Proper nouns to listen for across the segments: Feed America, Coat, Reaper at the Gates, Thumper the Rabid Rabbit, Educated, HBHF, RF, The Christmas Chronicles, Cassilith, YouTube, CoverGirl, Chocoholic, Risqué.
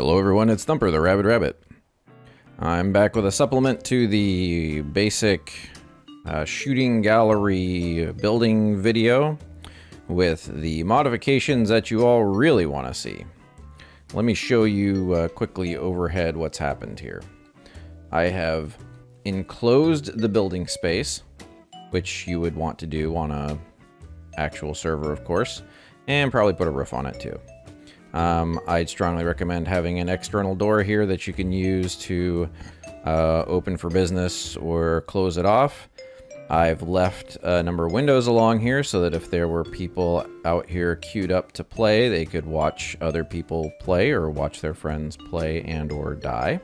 Hello everyone, it's Thumper the Rabid Rabbit. I'm back with a supplement to the basic shooting gallery building video with the modifications that you all really want to see. Let me show you quickly overhead what's happened here. I have enclosed the building space, which you would want to do on a actual server, of course, and probably put a roof on it too. I'd strongly recommend having an external door here that you can use to open for business or close it off. I've left a number of windows along here so that if there were people out here queued up to play, they could watch other people play or watch their friends play and or die.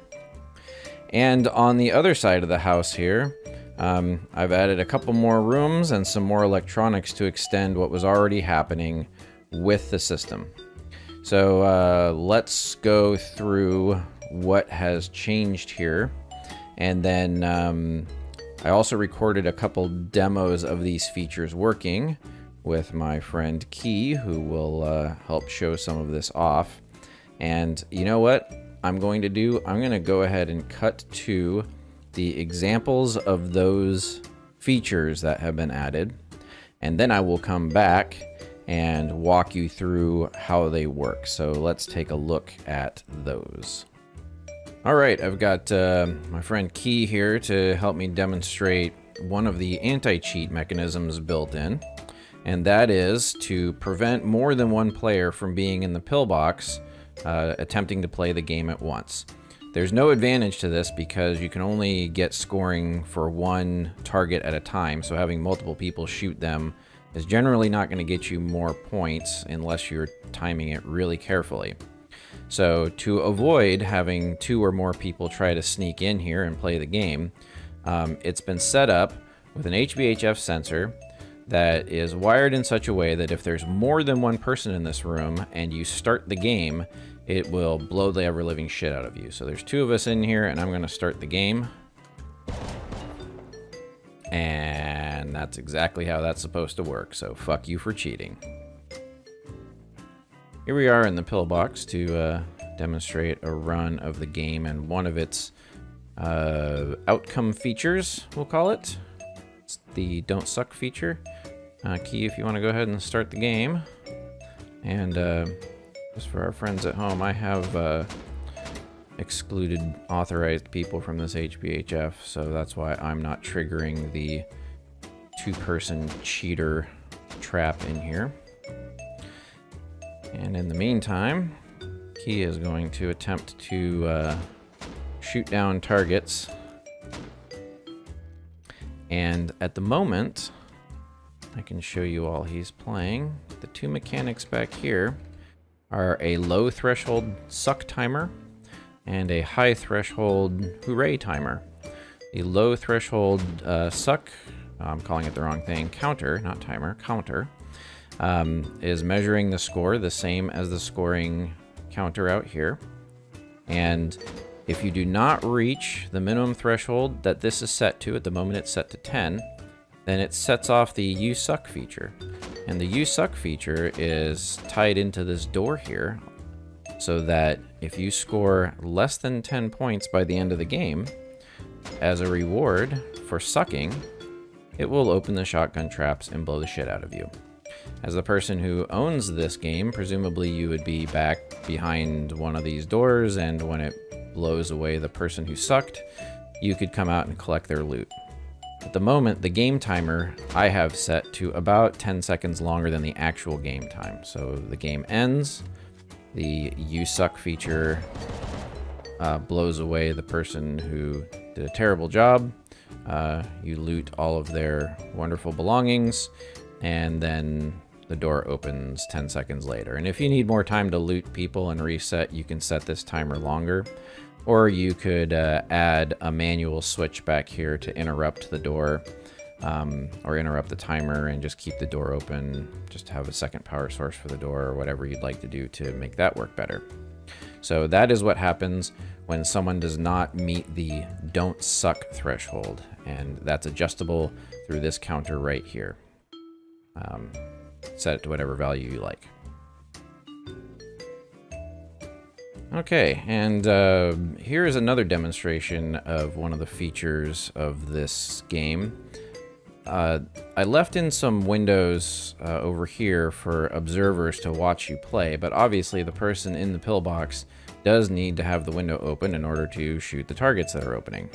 And on the other side of the house here, I've added a couple more rooms and some more electronics to extend what was already happening with the system. So let's go through what has changed here. And then I also recorded a couple demos of these features working with my friend Key, who will help show some of this off. And you know what I'm going to do? I'm going to go ahead and cut to the examples of those features that have been added. And then I will come back and walk you through how they work. So let's take a look at those. All right, I've got my friend Key here to help me demonstrate one of the anti-cheat mechanisms built in, and that is to prevent more than one player from being in the pillbox attempting to play the game at once. There's no advantage to this because you can only get scoring for one target at a time, so having multiple people shoot them is generally not going to get you more points unless you're timing it really carefully. So to avoid having two or more people try to sneak in here and play the game, it's been set up with an HBHF sensor that is wired in such a way that if there's more than one person in this room and you start the game, it will blow the ever-living shit out of you. So there's two of us in here and I'm going to start the game. And that's exactly how that's supposed to work, so fuck you for cheating. Here we are in the pillbox to demonstrate a run of the game and one of its outcome features, we'll call it. It's the don't suck feature. Key, if you want to go ahead and start the game. And just for our friends at home, I have excluded authorized people from this HBHF, so that's why I'm not triggering the two-person cheater trap in here. And in the meantime, Key is going to attempt to shoot down targets. And at the moment, I can show you all he's playing. The two mechanics back here are a low threshold suck timer and a high threshold hooray timer. The low threshold suck, I'm calling it the wrong thing, counter, not timer, counter, is measuring the score the same as the scoring counter out here. And if you do not reach the minimum threshold that this is set to, at the moment it's set to 10, then it sets off the you suck feature. And the you suck feature is tied into this door here, so that if you score less than 10 points by the end of the game, as a reward for sucking, it will open the shotgun traps and blow the shit out of you. As the person who owns this game, presumably you would be back behind one of these doors, and when it blows away the person who sucked, you could come out and collect their loot. At the moment, the game timer I have set to about 10 seconds longer than the actual game time. So the game ends, the you suck feature blows away the person who did a terrible job. You loot all of their wonderful belongings, and then the door opens 10 seconds later. And if you need more time to loot people and reset, you can set this timer longer, or you could add a manual switch back here to interrupt the door or interrupt the timer and just keep the door open, just have a second power source for the door or whatever you'd like to do to make that work better. So that is what happens when someone does not meet the don't suck threshold, and that's adjustable through this counter right here. Set it to whatever value you like. Okay, and here is another demonstration of one of the features of this game. I left in some windows over here for observers to watch you play, but obviously the person in the pillbox does need to have the window open in order to shoot the targets that are opening.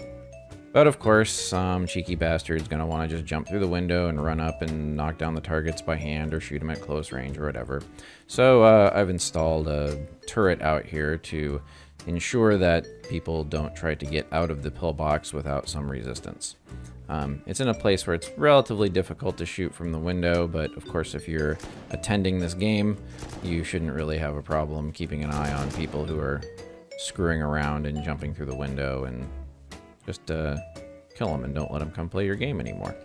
But of course, some cheeky bastard's gonna wanna just jump through the window and run up and knock down the targets by hand or shoot them at close range or whatever. So I've installed a turret out here to ensure that people don't try to get out of the pillbox without some resistance. It's in a place where it's relatively difficult to shoot from the window, but of course if you're attending this game, you shouldn't really have a problem keeping an eye on people who are screwing around and jumping through the window, and just kill them and don't let them come play your game anymore.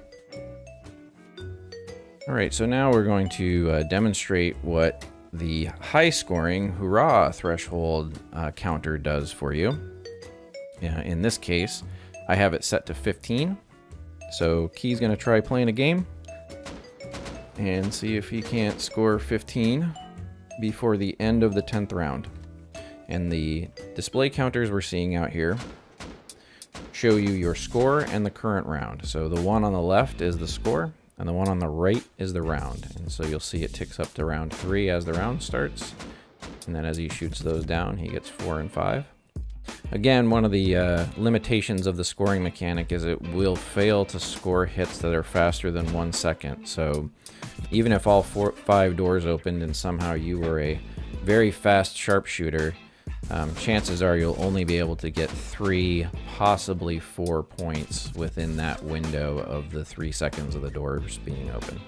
Alright, so now we're going to demonstrate what the high-scoring Hurrah threshold counter does for you. In this case, I have it set to 15. So Key's going to try playing a game and see if he can't score 15 before the end of the 10th round. And the display counters we're seeing out here show you your score and the current round. So the one on the left is the score and the one on the right is the round. And so you'll see it ticks up to round 3 as the round starts. And then as he shoots those down, he gets 4 and 5. Again, one of the limitations of the scoring mechanic is it will fail to score hits that are faster than 1 second. So even if all 5 doors opened and somehow you were a very fast sharpshooter, chances are you'll only be able to get 3, possibly 4 points within that window of the 3 seconds of the doors being open.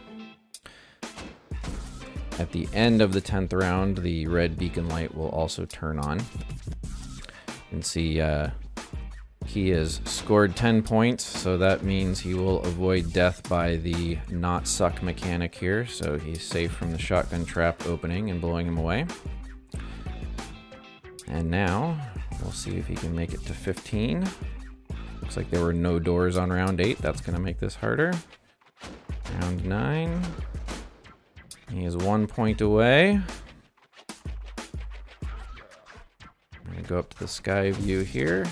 At the end of the 10th round, the red beacon light will also turn on. You can see he has scored 10 points, so that means he will avoid death by the not suck mechanic here, so he's safe from the shotgun trap opening and blowing him away. And now, we'll see if he can make it to 15. Looks like there were no doors on round 8. That's going to make this harder. Round 9. He is 1 point away. I'm going to go up to the sky view here.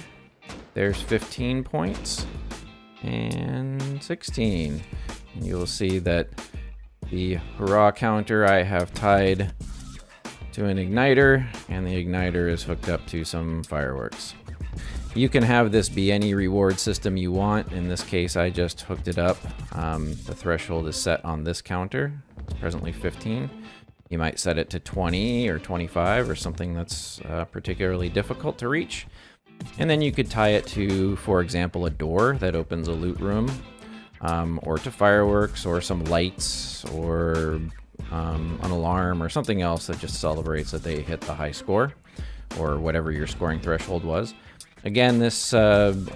There's 15 points. And 16. And you'll see that the Hurrah counter I have tied to an igniter, and the igniter is hooked up to some fireworks. You can have this be any reward system you want. In this case, I just hooked it up. The threshold is set on this counter. It's presently 15. You might set it to 20 or 25 or something that's particularly difficult to reach. And then you could tie it to, for example, a door that opens a loot room, or to fireworks or some lights or an alarm or something else that just celebrates that they hit the high score or whatever your scoring threshold was. Again, this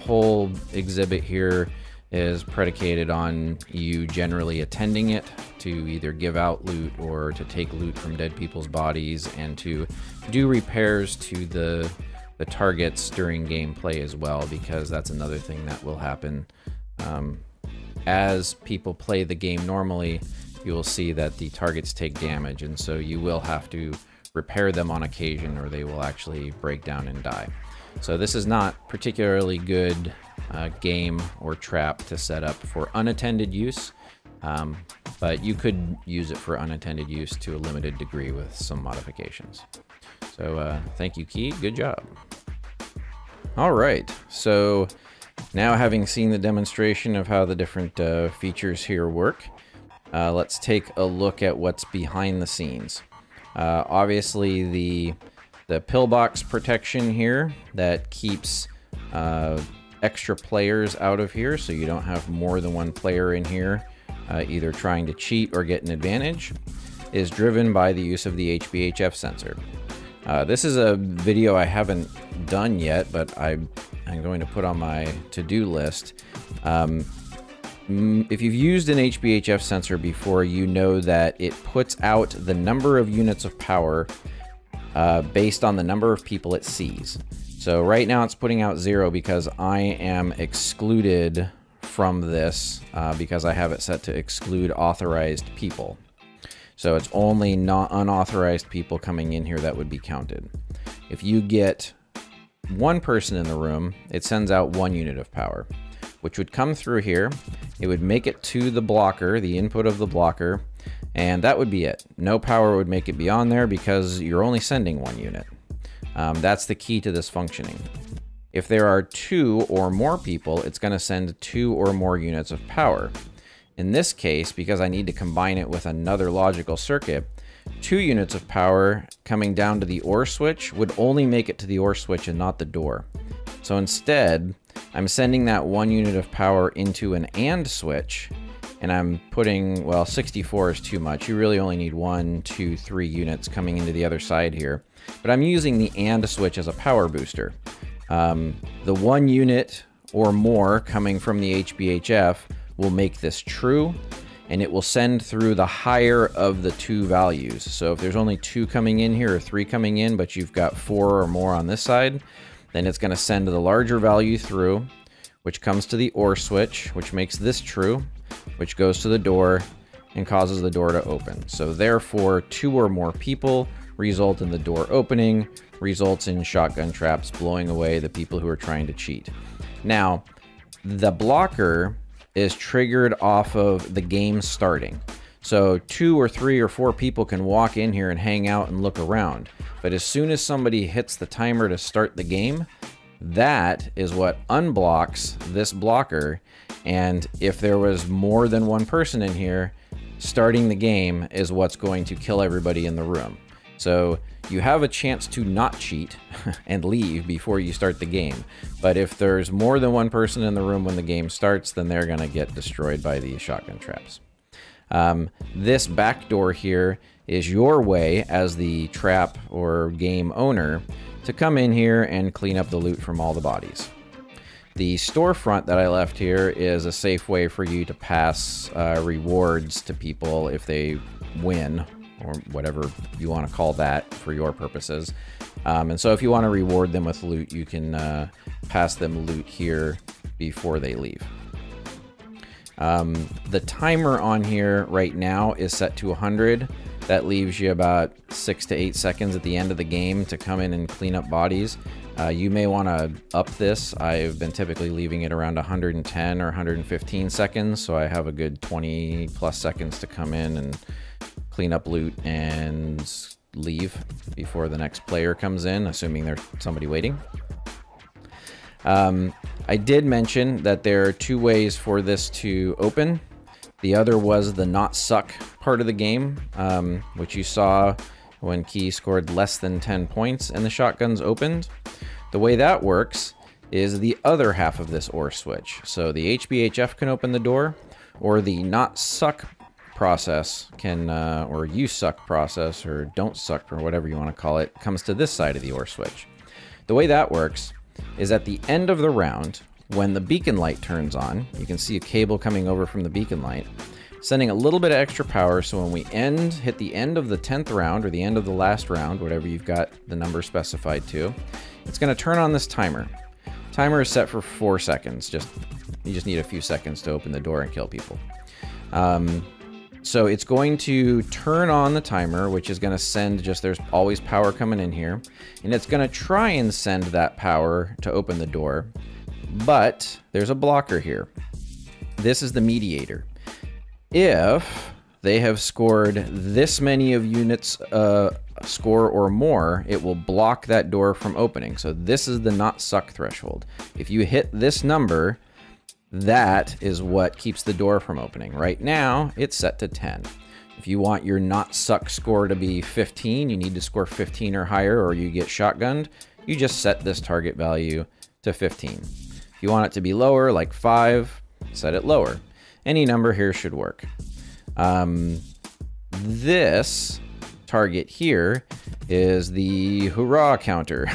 whole exhibit here is predicated on you generally attending it to either give out loot or to take loot from dead people's bodies and to do repairs to the targets during gameplay as well, because that's another thing that will happen. As people play the game normally, you will see that the targets take damage, and so you will have to repair them on occasion or they will actually break down and die. So this is not particularly good game or trap to set up for unattended use, but you could use it for unattended use to a limited degree with some modifications. So thank you, Key. Good job. All right, so now having seen the demonstration of how the different features here work, let's take a look at what's behind the scenes. Obviously, the pillbox protection here that keeps extra players out of here, so you don't have more than one player in here either trying to cheat or get an advantage, is driven by the use of the HBHF sensor. This is a video I haven't done yet, but I'm going to put on my to-do list. If you've used an HBHF sensor before, you know that it puts out the number of units of power based on the number of people it sees. So right now it's putting out 0 because I am excluded from this because I have it set to exclude authorized people. So it's only unauthorized people coming in here that would be counted. If you get one person in the room, it sends out 1 unit of power, which would come through here. It would make it to the blocker, the input of the blocker, and that would be it. No power would make it beyond there because you're only sending 1 unit. That's the key to this functioning. If there are 2 or more people, it's going to send 2 or more units of power. In this case, because I need to combine it with another logical circuit, 2 units of power coming down to the OR switch would only make it to the OR switch and not the door. So instead, I'm sending that 1 unit of power into an AND switch, and I'm putting, well, 64 is too much. You really only need 1, 2, 3 units coming into the other side here. But I'm using the AND switch as a power booster. The 1 unit or more coming from the HBHF will make this true, and it will send through the higher of the 2 values. So if there's only 2 coming in here or 3 coming in, but you've got 4 or more on this side, then it's going to send the larger value through, which comes to the OR switch, which makes this true, which goes to the door and causes the door to open. So therefore, 2 or more people result in the door opening, results in shotgun traps blowing away the people who are trying to cheat. Now, the blocker is triggered off of the game starting. So 2 or 3 or 4 people can walk in here and hang out and look around. But as soon as somebody hits the timer to start the game, that is what unblocks this blocker. And if there was more than 1 person in here, starting the game is what's going to kill everybody in the room. So you have a chance to not cheat and leave before you start the game. But if there's more than 1 person in the room when the game starts, then they're gonna get destroyed by these shotgun traps. This back door here is your way as the trap or game owner to come in here and clean up the loot from all the bodies. The storefront that I left here is a safe way for you to pass rewards to people if they win, or whatever you want to call that for your purposes. And so if you want to reward them with loot, you can pass them loot here before they leave. The timer on here right now is set to 100. That leaves you about 6 to 8 seconds at the end of the game to come in and clean up bodies. You may want to up this. I've been typically leaving it around 110 or 115 seconds, so I have a good 20 plus seconds to come in and clean up loot and leave before the next player comes in, assuming there's somebody waiting. I did mention that there are 2 ways for this to open. The other was the not suck part of the game, which you saw when Key scored less than 10 points and the shotguns opened. The way that works is the other half of this OR switch. So the HBHF can open the door, or the not suck process can, or you suck process, or don't suck, or whatever you want to call it, comes to this side of the OR switch. The way that works is at the end of the round, when the beacon light turns on, you can see a cable coming over from the beacon light, sending a little bit of extra power, so when we hit the end of the 10th round, or the end of the last round, whatever you've got the number specified to, it's gonna turn on this timer. Timer is set for 4 seconds, you just need a few seconds to open the door and kill people. So it's going to turn on the timer, which is going to send there's always power coming in here. And it's going to try and send that power to open the door. But there's a blocker here. This is the mediator. If they have scored this many of units, score or more, it will block that door from opening. So this is the not suck threshold. If you hit this number, that is what keeps the door from opening. Right now, it's set to 10. If you want your not suck score to be 15, you need to score 15 or higher or you get shotgunned. You just set this target value to 15. If you want it to be lower, like 5, set it lower. Any number here should work. This target here is the hurrah counter.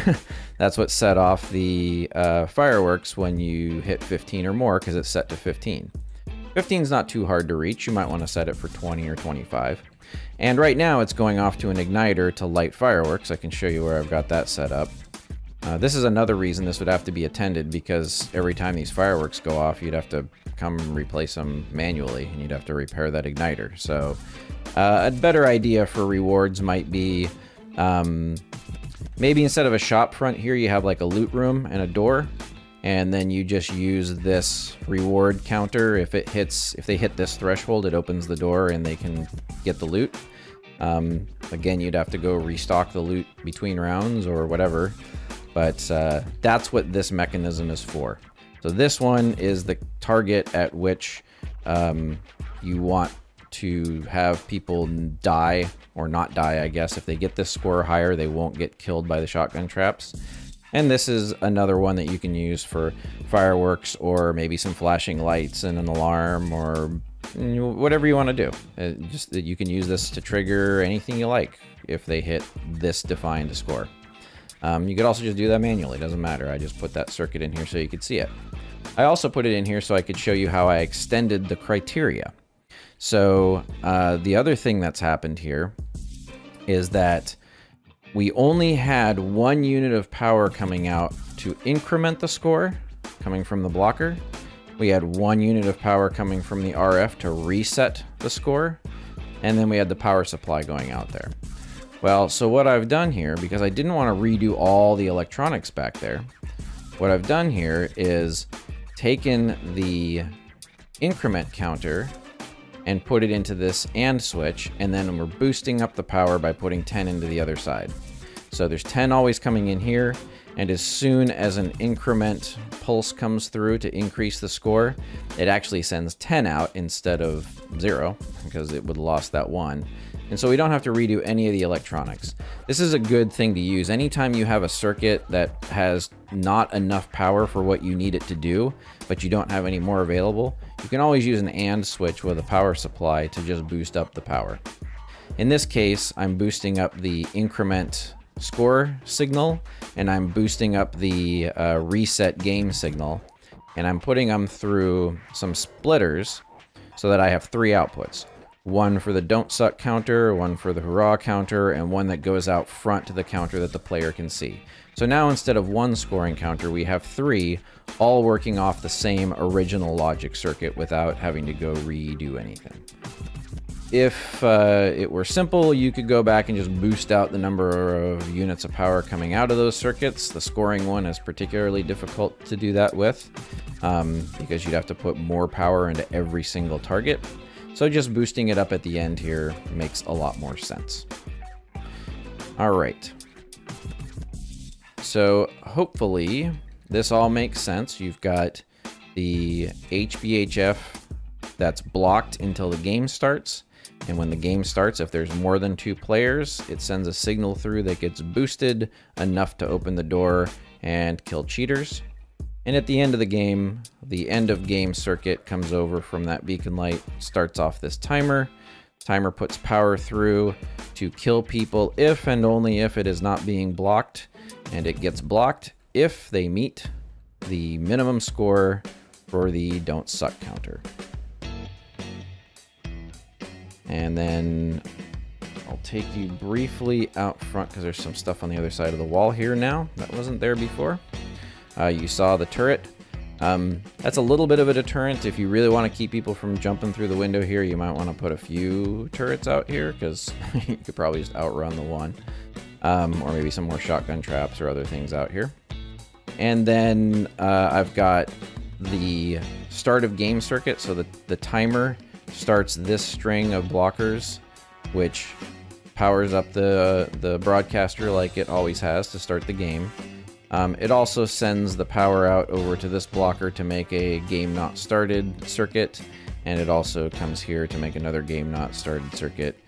That's what set off the fireworks when you hit 15 or more, because it's set to 15. 15 is not too hard to reach. You might want to set it for 20 or 25. And right now it's going off to an igniter to light fireworks. I can show you where I've got that set up. This is another reason this would have to be attended, because every time these fireworks go off, you'd have to come replace them manually and you'd have to repair that igniter. So a better idea for rewards might be Maybe instead of a shop front here, you have like a loot room and a door, and then you just use this reward counter. If they hit this threshold, it opens the door and they can get the loot. Again, you'd have to go restock the loot between rounds or whatever, but that's what this mechanism is for. So this one is the target at which you want to have people die or not die, I guess. If they get this score higher, they won't get killed by the shotgun traps. And this is another one that you can use for fireworks or maybe some flashing lights and an alarm or whatever you want to do. Just that you can use this to trigger anything you like if they hit this defined score. You could also just do that manually, it doesn't matter. I just put that circuit in here so you could see it. I also put it in here so I could show you how I extended the criteria. So the other thing that's happened here is that we only had 1 unit of power coming out to increment the score coming from the blocker. We had 1 unit of power coming from the RF to reset the score. And then we had the power supply going out there. Well, so what I've done here, because I didn't want to redo all the electronics back there, what I've done here is taken the increment counter and put it into this AND switch, and then we're boosting up the power by putting 10 into the other side. So there's 10 always coming in here, and as soon as an increment pulse comes through to increase the score, it actually sends 10 out instead of 0, because it would have lost that 1. And so we don't have to redo any of the electronics. This is a good thing to use. Anytime you have a circuit that has not enough power for what you need it to do, but you don't have any more available, you can always use an AND switch with a power supply to just boost up the power. In this case, I'm boosting up the increment score signal, and I'm boosting up the reset game signal, and I'm putting them through some splitters so that I have 3 outputs. One for the don't suck counter, one for the hurrah counter, and one that goes out front to the counter that the player can see. So now instead of 1 scoring counter, we have 3, all working off the same original logic circuit without having to go redo anything. If it were simple, you could go back and just boost out the number of units of power coming out of those circuits. The scoring one is particularly difficult to do that with because you'd have to put more power into every single target. So just boosting it up at the end here makes a lot more sense. All right. So hopefully this all makes sense. You've got the HBHF that's blocked until the game starts. And when the game starts, if there's more than 2 players, it sends a signal through that gets boosted enough to open the door and kill cheaters. And at the end of the game, the end of game circuit comes over from that beacon light, starts off this timer. Timer puts power through to kill people if and only if it is not being blocked, and it gets blocked if they meet the minimum score for the don't suck counter. And then I'll take you briefly out front because there's some stuff on the other side of the wall here now that wasn't there before. You saw the turret. That's a little bit of a deterrent. If you really want to keep people from jumping through the window here, you might want to put a few turrets out here because you could probably just outrun the one. Or maybe some more shotgun traps or other things out here. And then I've got the start of game circuit. So the timer starts this string of blockers, which powers up the broadcaster like it always has to start the game. It also sends the power out over to this blocker to make a game not started circuit, and it also comes here to make another game not started circuit,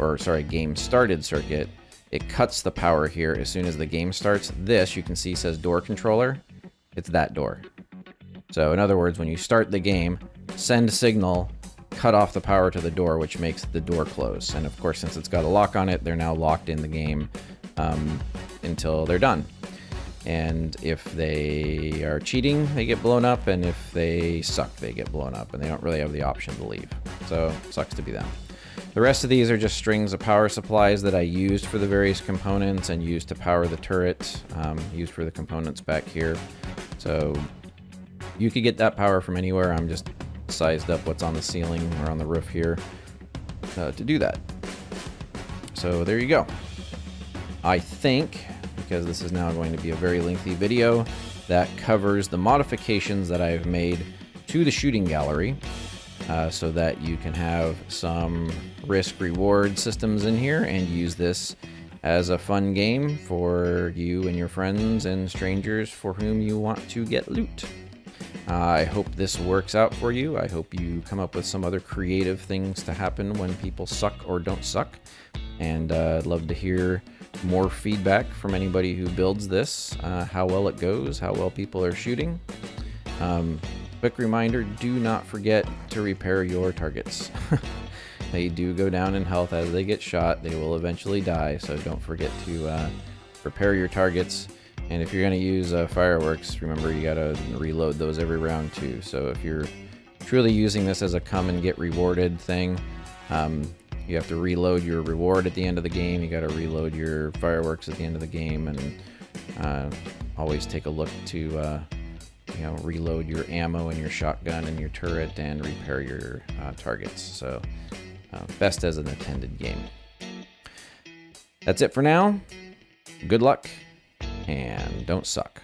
or sorry, game started circuit. It cuts the power here as soon as the game starts. This, you can see, says door controller. It's that door. So in other words, when you start the game, send signal, cut off the power to the door, which makes the door close. And of course, since it's got a lock on it, they're now locked in the game. Until they're done. And if they are cheating, they get blown up, and if they suck, they get blown up, and they don't really have the option to leave. So sucks to be them. The rest of these are just strings of power supplies that I used for the various components and used to power the turret, used for the components back here. So you could get that power from anywhere. I'm just sized up what's on the ceiling or on the roof here to do that. So there you go. I think, because this is now going to be a very lengthy video, that covers the modifications that I've made to the shooting gallery so that you can have some risk-reward systems in here and use this as a fun game for you and your friends and strangers for whom you want to get loot. I hope this works out for you. I hope you come up with some other creative things to happen when people suck or don't suck. And I'd love to hear more feedback from anybody who builds this, how well it goes, how well people are shooting. Quick reminder, do not forget to repair your targets. They do go down in health as they get shot. They will eventually die, so don't forget to repair your targets. And if you're going to use fireworks, remember you got to reload those every round too. So if you're truly using this as a come and get rewarded thing, you have to reload your reward at the end of the game. You got to reload your fireworks at the end of the game, and always take a look to reload your ammo and your shotgun and your turret and repair your targets. So best as an attended game. That's it for now. Good luck. And don't suck.